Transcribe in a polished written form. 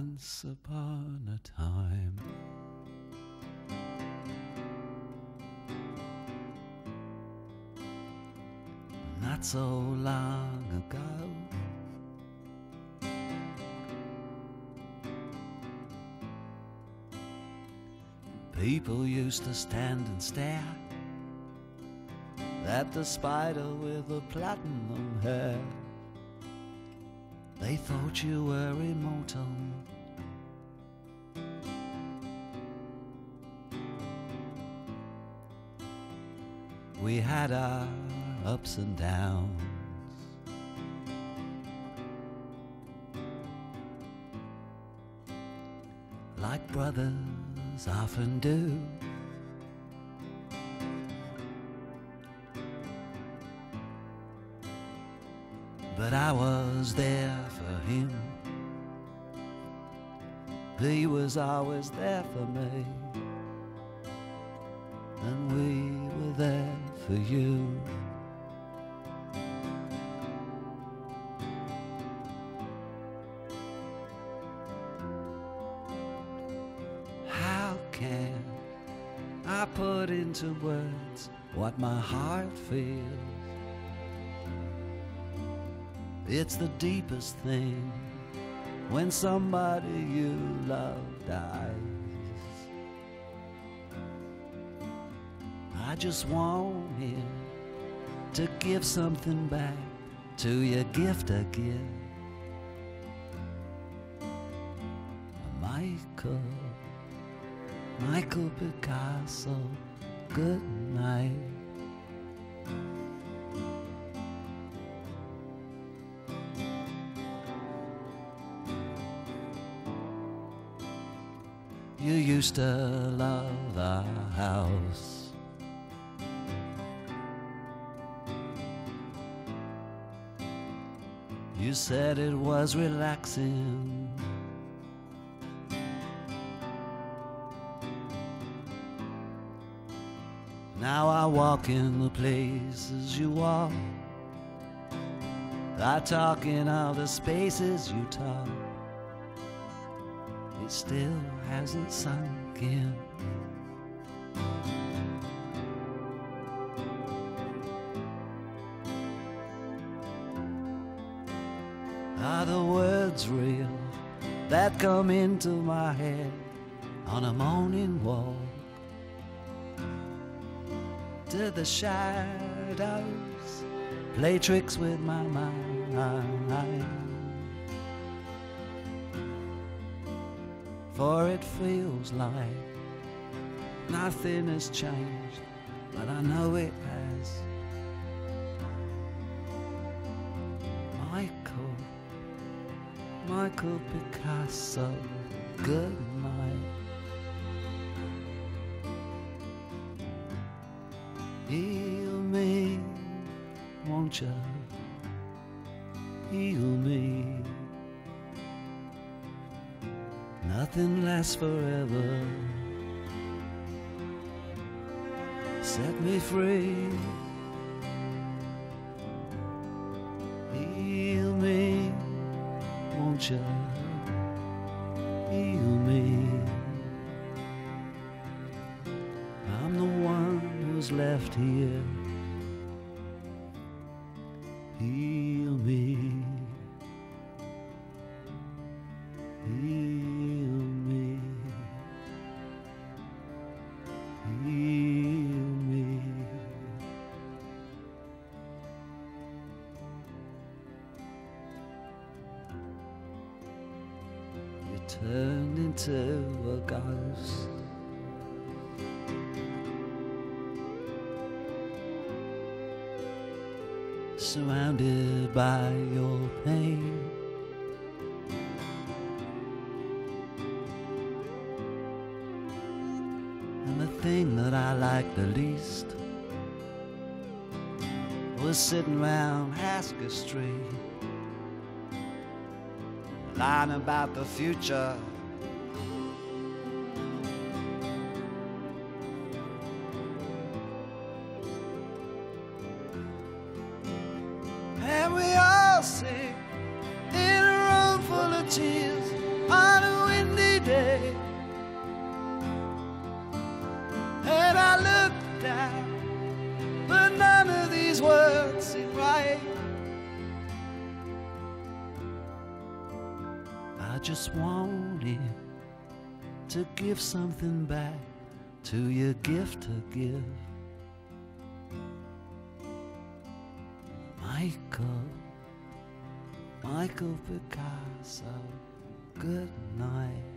once upon a time. Not so long ago, people used to stand and stare at the spider with the platinum hair. They thought you were immortal, we had our ups and downs. Like brothers often do, but I was there for him, he was always there for me, and we were there for you. How can I put into words what my heart feels? It's the deepest thing when somebody you love dies. I just want him to give something back to your gift I give. Michael Picasso, good night. You used to love our house, you said it was relaxing, now I walk in the places you walk, I talk in all the spaces you talk. It still hasn't sunk in. Are the words real that come into my head on a morning walk? Do the shadows play tricks with my mind? For it feels like nothing has changed, but I know it has. Michael Picasso, good night. Heal me, won't you? Heal me. Nothing lasts forever. Set me free. Heal me, won't you? Heal me. I'm the one who's left here. Heal me. Turned into a ghost. Surrounded by your pain, and the thing that I liked the least was sitting round Haskell Street, lying about the future. And we all sit in a room full of tears on a down, but none of these words seem right. I just wanted to give something back to your gift to give. Michael Picasso, good night.